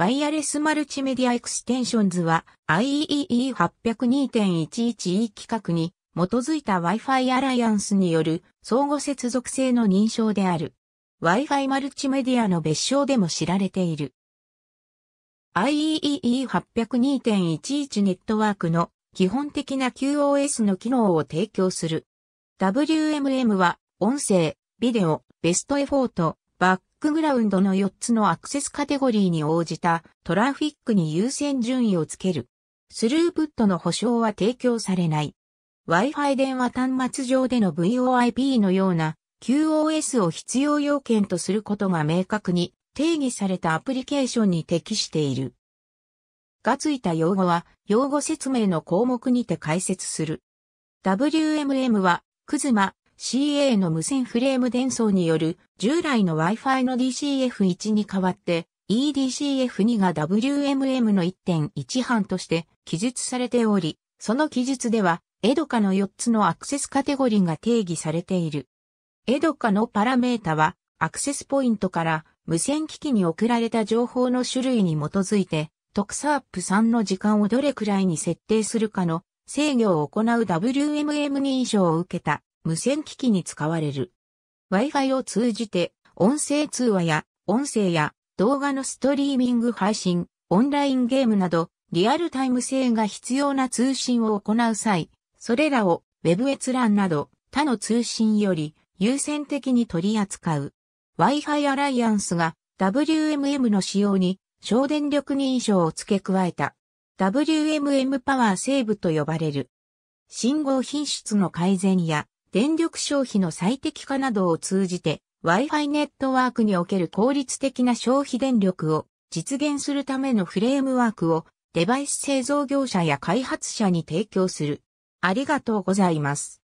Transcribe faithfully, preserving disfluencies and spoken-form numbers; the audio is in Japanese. ワイヤレスマルチメディアエクステンションズは アイイーイーイー はちまるに てんいちいちイー 規格に基づいた Wi-Fi Alliance による相互接続性の認証である。Wi-Fi マルチメディアの別称でも知られている。アイイーイーイー はちまるに てんいちいち ネットワークの基本的な キューオーエス の機能を提供する。ダブリューエムエム は音声、ビデオ、ベストエフォート、バックグラウンドのよっつのアクセスカテゴリーに応じたトラフィックに優先順位をつける。スループットの保証は提供されない。Wi-Fi 電話端末上での ブイオーアイピー のような キューオーエス を必要要件とすることが明確に定義されたアプリケーションに適している。がついた用語は用語説明の項目にて解説する。ダブリューエムエム は クズマ シーエー の無線フレーム伝送による従来の Wi-Fi の ディーシーエフいち に代わって イーディーシーエフに が ダブリューエムエム の いってんいち 版として記述されており、その記述ではイーディーシーエーのよっつのアクセスカテゴリーが定義されている。イーディーシーエーのパラメータは、アクセスポイントから無線機器に送られた情報の種類に基づいて、ティーエックスオーピーさんの時間をどれくらいに設定するかの制御を行う ダブリューエムエム 認証を受けた無線機器に使われる。Wi-Fi を通じて、音声通話や音声や動画のストリーミング配信、オンラインゲームなど、リアルタイム性が必要な通信を行う際、それらを Web 閲覧など他の通信より優先的に取り扱う。Wi-Fi アライアンスが ダブリューエムエム の仕様に省電力認証を付け加えた ダブリューエムエム Power Save と呼ばれる。信号品質の改善や電力消費の最適化などを通じて Wi-Fi ネットワークにおける効率的な消費電力を実現するためのフレームワークをデバイス製造業者や開発者に提供する。ありがとうございます。